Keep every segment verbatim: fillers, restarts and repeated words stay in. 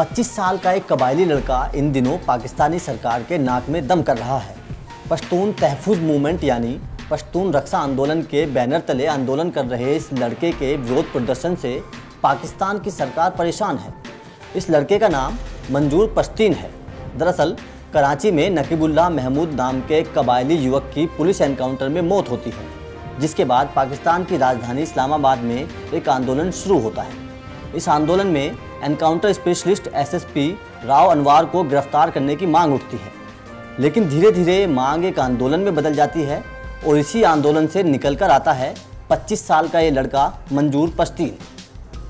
पच्चीस साल का एक कबायली लड़का इन दिनों पाकिस्तानी सरकार के नाक में दम कर रहा है। पश्तून तहफूज मूवमेंट यानी पश्तून रक्षा आंदोलन के बैनर तले आंदोलन कर रहे इस लड़के के विरोध प्रदर्शन से पाकिस्तान की सरकार परेशान है। इस लड़के का नाम मंजूर पश्तीन है। दरअसल कराची में नकीबुल्ला महमूद नाम के कबायली युवक की पुलिस एनकाउंटर में मौत होती है, जिसके बाद पाकिस्तान की राजधानी इस्लामाबाद में एक आंदोलन शुरू होता है। इस आंदोलन में encounter specialist S S P Rao Anwar को गिरफ्तार करने की मांग उठती है, लेकिन धीरे धीरे मांग एक आंदोलन में बदल जाती है और इसी आंदोलन से निकल कर आता है पच्चीस साल का ये लड़का मंजूर पश्तीन।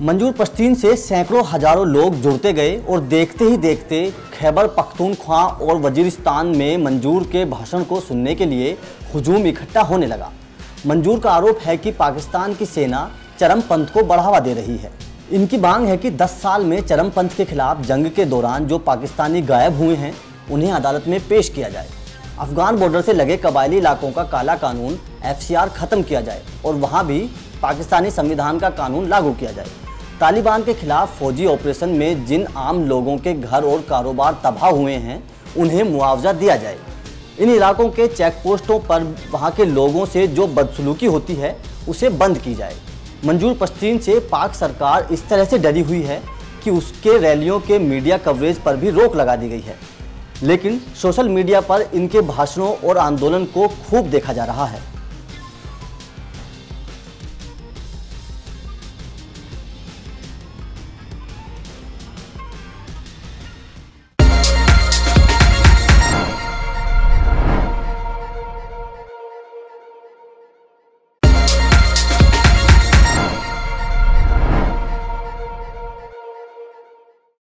मंजूर पश्तीन से सैकड़ों हजारों लोग जुड़ते गए और देखते ही देखते खैबर पख्तूनख्वा और वजीरिस्तान में मंजूर के भाषण को सुनने के लिए हुजूम इकट्ठा होने लगा। मंजूर का आरोप है कि पाकिस्तान की सेना चरमपंथ को बढ़ावा दे रही है। इनकी मांग है कि दस साल में चरमपंथ के खिलाफ जंग के दौरान जो पाकिस्तानी गायब हुए हैं उन्हें अदालत में पेश किया जाए, अफगान बॉर्डर से लगे कबायली इलाकों का काला कानून एफ सी आर ख़त्म किया जाए और वहाँ भी पाकिस्तानी संविधान का कानून लागू किया जाए। तालिबान के खिलाफ फौजी ऑपरेशन में जिन आम लोगों के घर और कारोबार तबाह हुए हैं उन्हें मुआवजा दिया जाए। इन इलाकों के चेक पोस्टों पर वहाँ के लोगों से जो बदसलूकी होती है उसे बंद की जाए। मंजूर पश्तीन से पाक सरकार इस तरह से डरी हुई है कि उसके रैलियों के मीडिया कवरेज पर भी रोक लगा दी गई है, लेकिन सोशल मीडिया पर इनके भाषणों और आंदोलन को खूब देखा जा रहा है।